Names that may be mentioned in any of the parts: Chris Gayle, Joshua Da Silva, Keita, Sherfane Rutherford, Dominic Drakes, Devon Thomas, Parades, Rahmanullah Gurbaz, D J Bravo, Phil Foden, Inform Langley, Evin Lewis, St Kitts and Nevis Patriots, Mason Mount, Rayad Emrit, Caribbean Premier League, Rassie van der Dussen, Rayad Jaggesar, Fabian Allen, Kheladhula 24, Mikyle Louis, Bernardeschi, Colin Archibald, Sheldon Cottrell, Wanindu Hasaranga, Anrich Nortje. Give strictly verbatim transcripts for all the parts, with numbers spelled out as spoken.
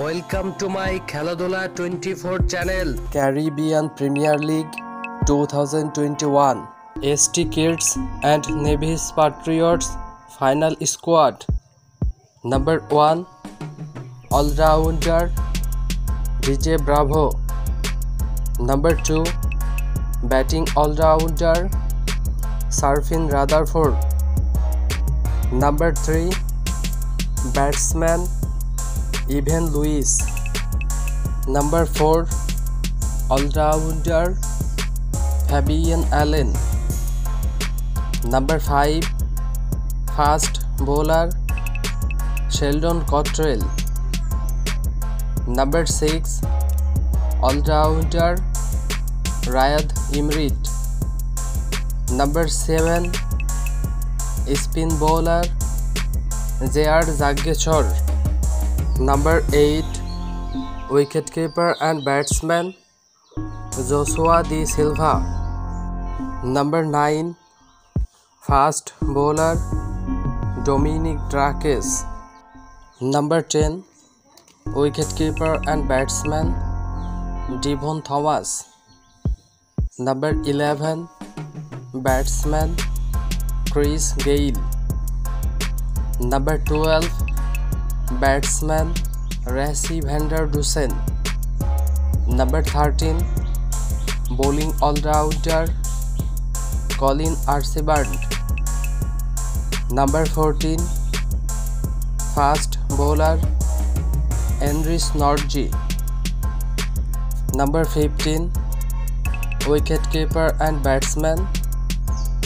Welcome to my Kheladhula twenty-four channel. Caribbean Premier League twenty twenty-one St Kitts and Nevis Patriots final squad. Number one, all-rounder D J Bravo. Number two, batting all-rounder Sherfane Rutherford. Number three, batsman Evin Lewis. Number four, all-rounder Fabian Allen. Number five, fast bowler Sheldon Cottrell. Number six, all-rounder Rayad Emrit. Number seven, spin bowler Rayad Jaggesar. Number eight, wicketkeeper and batsman Joshua Da Silva. Number nine, fast bowler Dominic Drakes. Number ten, wicketkeeper and batsman Devon Thomas. Number eleven, batsman Chris Gayle. Number twelve, batsman Rassie van der Dussen. Number thirteen, bowling all-rounder Colin Archibald. Number fourteen, fast bowler Anrich Nortje. Number fifteen, wicketkeeper and batsman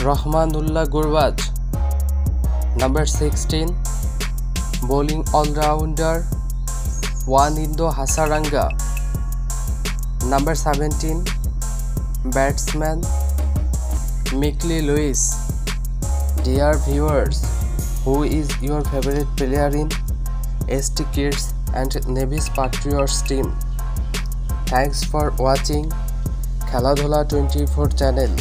Rahmanullah Gurbaz. Number sixteen, bowling all-rounder Wanindu Hasaranga. Number seventeen, batsman Mikyle Louis. Dear viewers, who is your favorite player in St Kitts and Nevis Patriots team? Thanks for watching Kheladhula twenty-four channel.